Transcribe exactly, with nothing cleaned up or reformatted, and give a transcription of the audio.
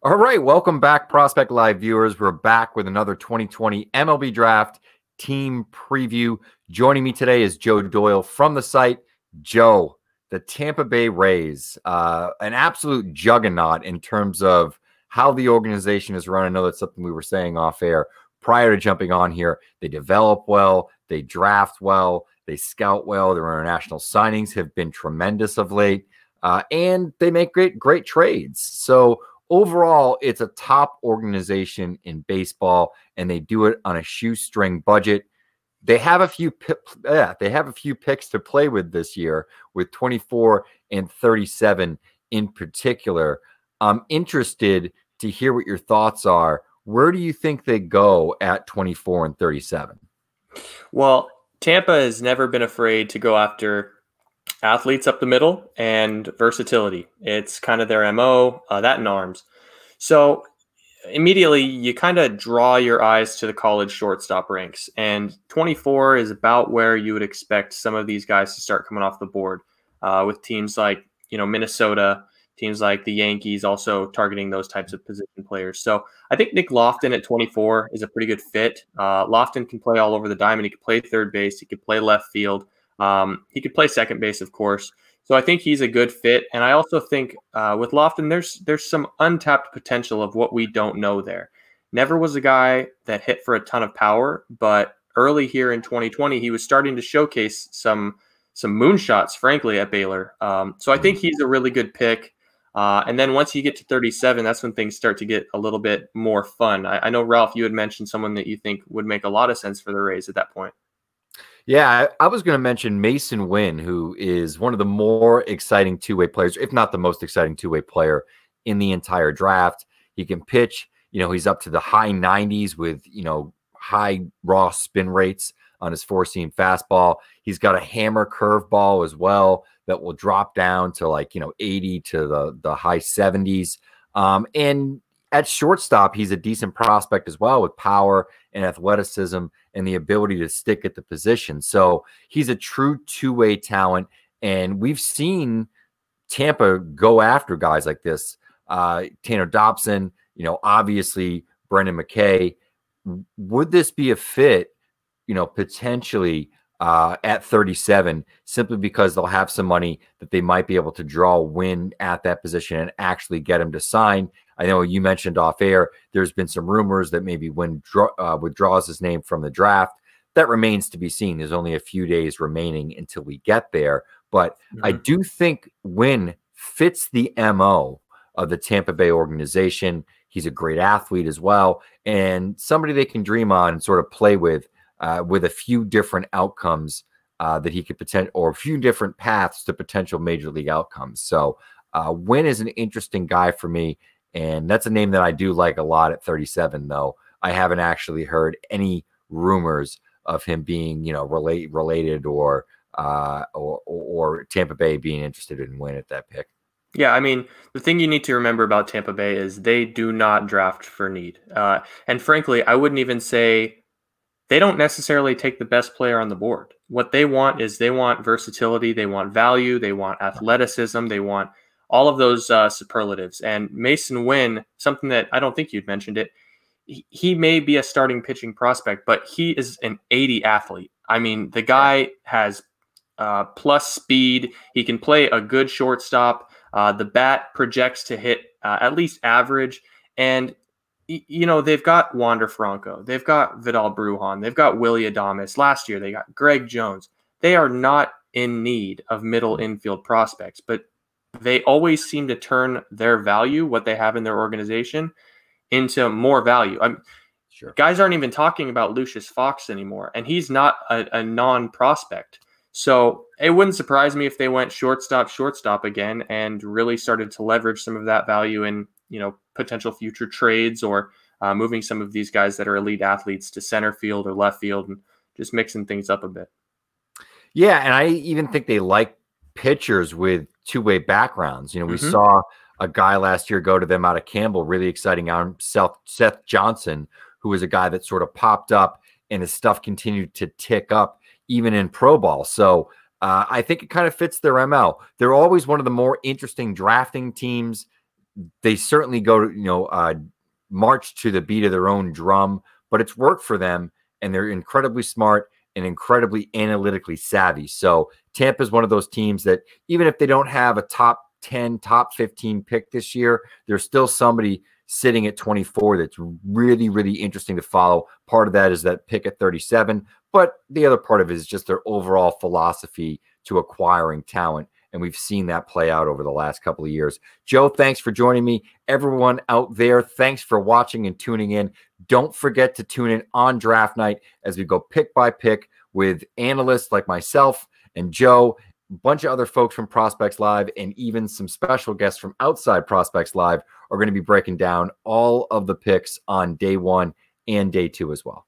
All right, welcome back, Prospect Live viewers. We're back with another twenty twenty M L B Draft team preview. Joining me today is Joe Doyle from the site. Joe, the Tampa Bay Rays, uh, an absolute juggernaut in terms of how the organization is run. I know that's something we were saying off air prior to jumping on here. They develop well, they draft well, they scout well. Their international signings have been tremendous of late, uh, and they make great, great trades. So overall, it's a top organization in baseball, and they do it on a shoestring budget. They have a few, yeah, they have a few picks to play with this year, with twenty-four and thirty-seven in particular. I'm interested to hear what your thoughts are. Where do you think they go at twenty-four and thirty-seven? Well, Tampa has never been afraid to go after athletes up the middle and versatility. It's kind of their M O, uh, that in arms. So immediately you kind of draw your eyes to the college shortstop ranks, and twenty-four is about where you would expect some of these guys to start coming off the board, uh, with teams like, you know, Minnesota, teams like the Yankees also targeting those types of position players. So I think Nick Loftin at twenty-four is a pretty good fit. Uh, Loftin can play all over the diamond. He can play third base. He could play left field. Um, he could play second base, of course. So I think he's a good fit. And I also think uh, with Loftin, there's there's some untapped potential of what we don't know there. Never was a guy that hit for a ton of power, but early here in twenty twenty, he was starting to showcase some some moonshots, frankly, at Baylor. Um, so I think he's a really good pick. Uh, and then once you get to thirty-seven, that's when things start to get a little bit more fun. I, I know, Ralph, you had mentioned someone that you think would make a lot of sense for the Rays at that point. Yeah, I, I was going to mention Masyn Winn, who is one of the more exciting two-way players, if not the most exciting two-way player in the entire draft. He can pitch. You know, he's up to the high nineties with, you know, high raw spin rates on his four-seam fastball. He's got a hammer curveball as well that will drop down to like, you know, eighty to the, the high seventies. Um, and at shortstop, he's a decent prospect as well, with power and athleticism and the ability to stick at the position. So he's a true two-way talent, and we've seen Tampa go after guys like this. Uh, Tanner Dobson, you know, obviously Brendan McKay. Would this be a fit, you know, potentially uh, at thirty-seven, simply because they'll have some money that they might be able to draw Win at that position and actually get him to sign? I know you mentioned off air, there's been some rumors that maybe Wynn uh, withdraws his name from the draft. That remains to be seen. There's only a few days remaining until we get there. But mm-hmm. I do think Wynn fits the M O of the Tampa Bay organization. He's a great athlete as well, and somebody they can dream on and sort of play with, uh, with a few different outcomes uh, that he could potential, or a few different paths to potential major league outcomes. So uh, Wynn is an interesting guy for me. And that's a name that I do like a lot at thirty-seven, though I haven't actually heard any rumors of him being, you know, relate, related or, uh, or or Tampa Bay being interested in Wynn at that pick. Yeah, I mean, the thing you need to remember about Tampa Bay is they do not draft for need. Uh, and frankly, I wouldn't even say they don't necessarily take the best player on the board. What they want is they want versatility, they want value, they want athleticism, they want all of those uh, superlatives. And Masyn Winn, something that I don't think you'd mentioned it, he, he may be a starting pitching prospect, but he is an eighty athlete. I mean, the guy has uh, plus speed. He can play a good shortstop. Uh, the bat projects to hit uh, at least average. And, you know, they've got Wander Franco. They've got Vidal Brujan. They've got Willie Adames. Last year, they got Greg Jones. They are not in need of middle infield prospects, but they always seem to turn their value, what they have in their organization, into more value. I mean, sure. Guys aren't even talking about Lucius Fox anymore, and he's not a, a non-prospect. So it wouldn't surprise me if they went shortstop, shortstop again, and really started to leverage some of that value in, you know, potential future trades, or uh, moving some of these guys that are elite athletes to center field or left field, and just mixing things up a bit. Yeah, and I even think they like pitchers with two-way backgrounds. You know, we mm-hmm. saw a guy last year go to them out of Campbell, really exciting arm, Seth, Seth Johnson, who was a guy that sort of popped up, and his stuff continued to tick up even in pro ball. So Uh, I think it kind of fits their M L. They're always one of the more interesting drafting teams. They certainly go to, you know, uh, march to the beat of their own drum, but it's worked for them, and they're incredibly smart and incredibly analytically savvy. So Tampa is one of those teams that even if they don't have a top ten, top fifteen pick this year, there's still somebody sitting at twenty-four that's really, really interesting to follow. Part of that is that pick at thirty-seven, but the other part of it is just their overall philosophy to acquiring talent. And we've seen that play out over the last couple of years. Joe, thanks for joining me. Everyone out there, thanks for watching and tuning in. Don't forget to tune in on draft night as we go pick by pick with analysts like myself and Joe, a bunch of other folks from Prospects Live, and even some special guests from outside Prospects Live are going to be breaking down all of the picks on day one and day two as well.